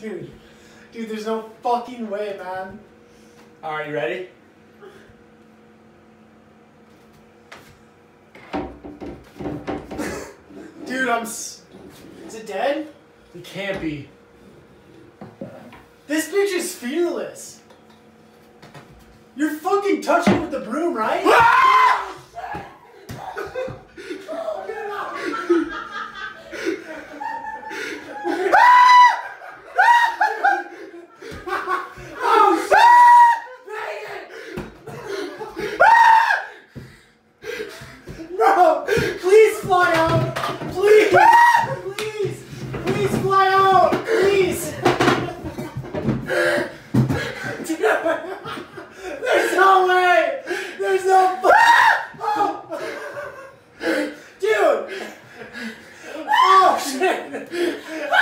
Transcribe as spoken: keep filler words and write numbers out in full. Dude, dude, there's no fucking way, man. All right, you ready? Dude, I'm s- Is it dead? It can't be. This bitch is fearless. You're fucking touching with the broom, right? Dude! Oh shit!